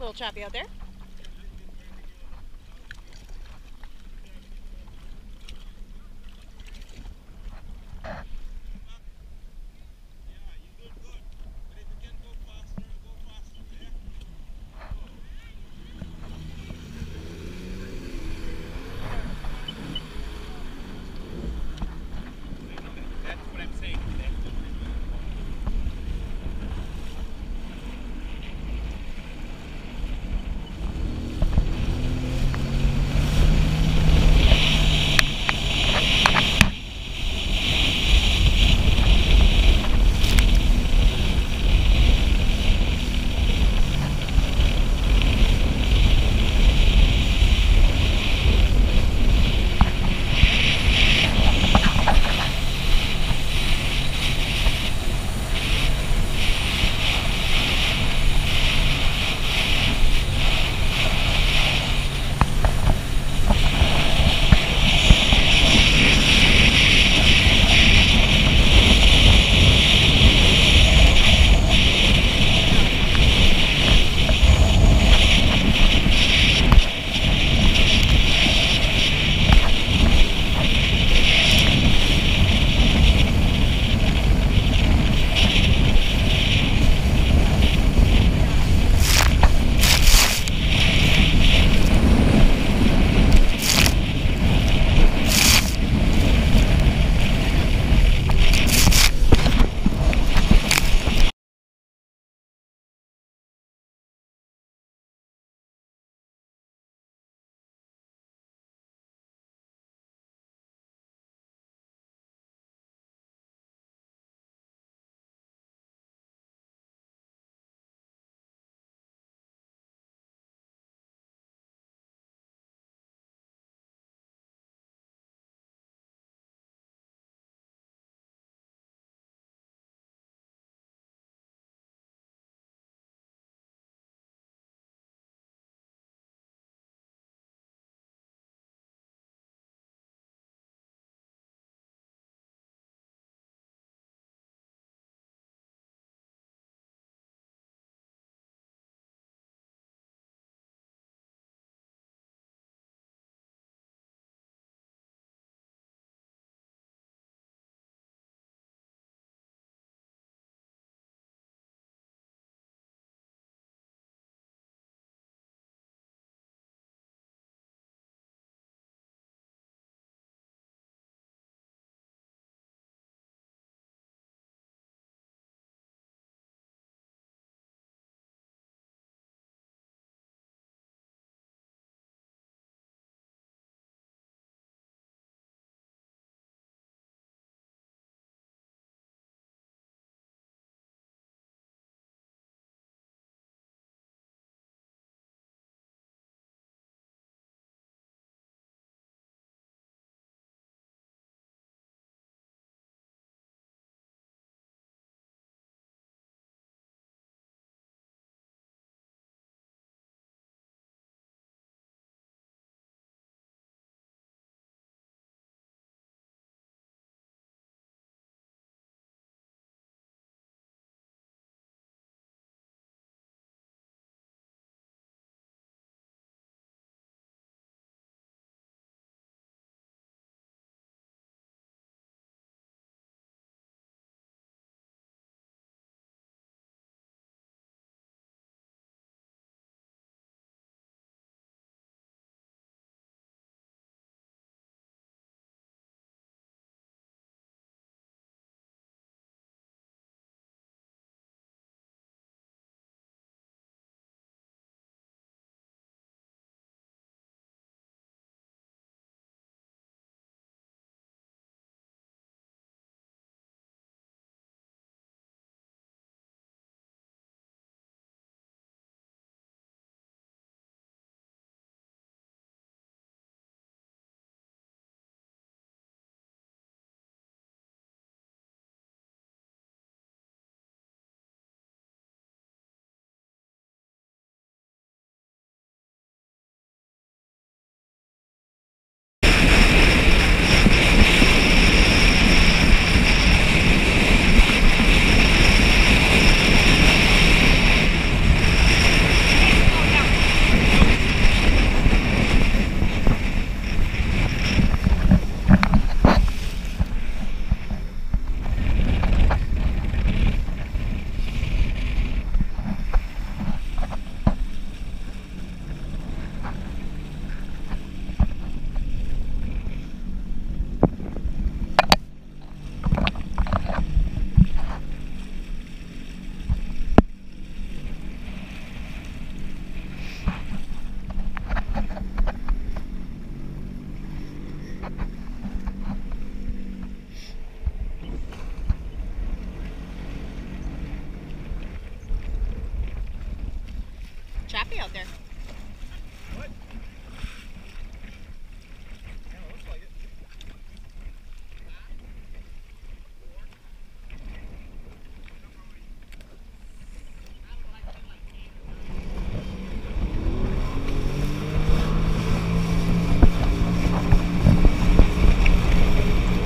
little choppy out there. crappie out there. What? Yeah, it looks like it.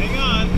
Hang on.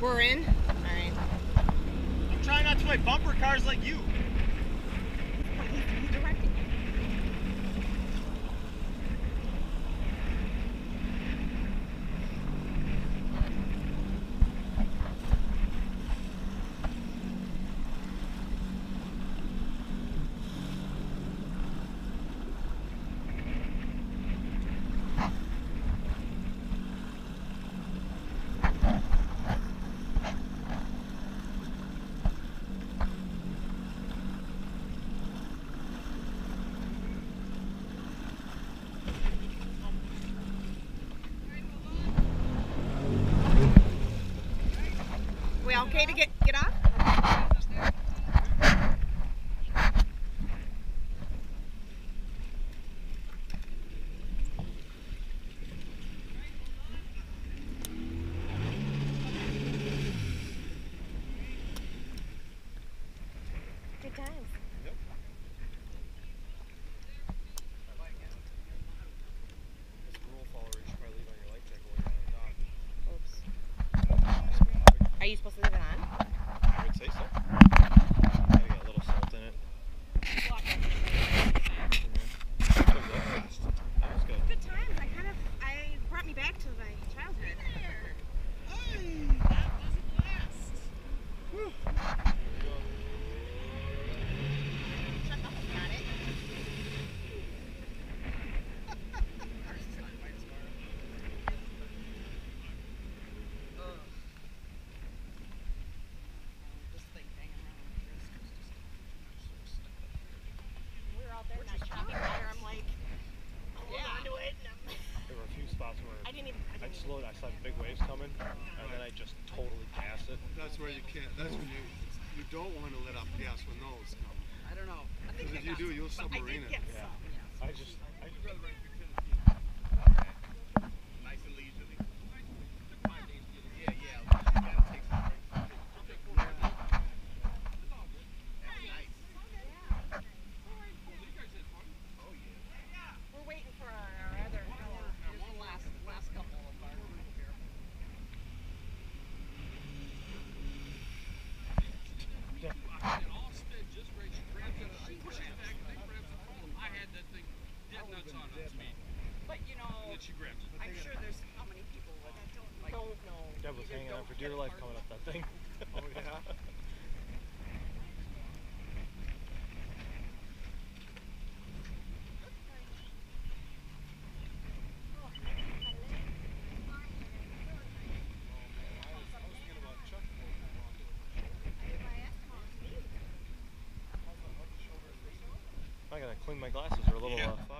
We're in? Alright. I'm trying not to play bumper cars like you. Okay to get off? Good times. Yep. do, you'll submarine it. Yeah. I just rather write your tennis game. Nice and leisurely. Took 5 days to get it. Yeah, yeah. You gotta take some breaks. She'll take 4 hours. It's all good. That's nice. You guys had fun? Oh, yeah. We're waiting for our other last couple of our here. It all sped just right. She grabs it. She pushes it back. They grabs the problem. I had that thing. But you know, I'm sure there's how many people that don't know. Deb was hanging out for dear life coming up that thing. Oh yeah. I gotta clean my glasses. They're a little off.